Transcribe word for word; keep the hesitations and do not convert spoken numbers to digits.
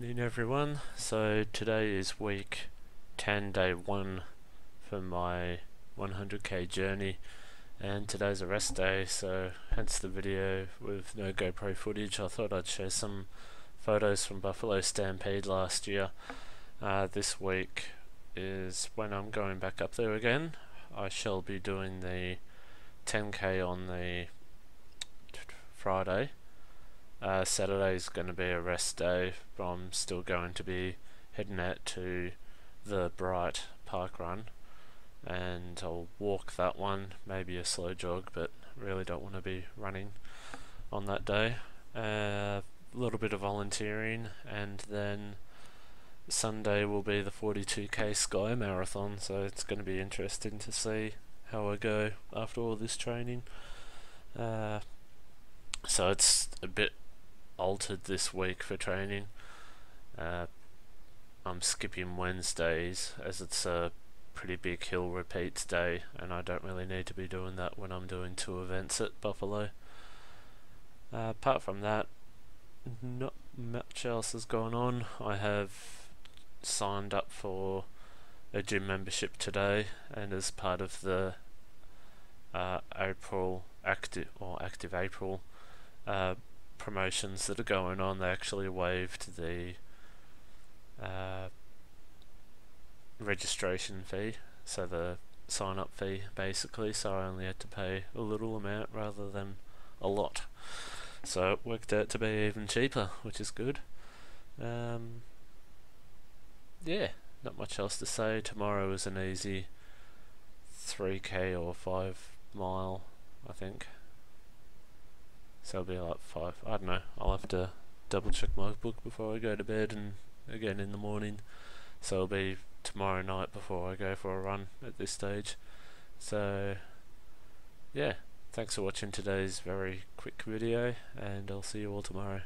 afternoon everyone. So today is week ten, day one for my one hundred K journey, and today's a rest day, so hence the video with no GoPro footage. I thought I'd show some photos from Buffalo Stampede last year. Uh, this week is when I'm going back up there again. I shall be doing the ten K on the Friday. Uh, Saturday is going to be a rest day, but I'm still going to be heading out to the Bright Park Run, and I'll walk that one, maybe a slow jog, but really don't want to be running on that day. A uh, little bit of volunteering, and then Sunday will be the forty-two K Sky Marathon, so it's going to be interesting to see how I go after all this training. Uh, so it's a bit altered this week for training. uh, I'm skipping Wednesdays as it's a pretty big hill repeats day, and I don't really need to be doing that when I'm doing two events at Buffalo. Uh, apart from that, not much else has gone on. I have signed up for a gym membership today, and as part of the uh, April active or active April uh, promotions that are going on, they actually waived the uh, registration fee, so the sign up fee basically, so I only had to pay a little amount rather than a lot, so it worked out to be even cheaper, which is good. Um, yeah, not much else to say. Tomorrow is an easy three K or five mile, I think, so it'll be like five, I don't know, I'll have to double check my book before I go to bed and again in the morning, so it'll be tomorrow night before I go for a run at this stage. So yeah, thanks for watching today's very quick video, and I'll see you all tomorrow.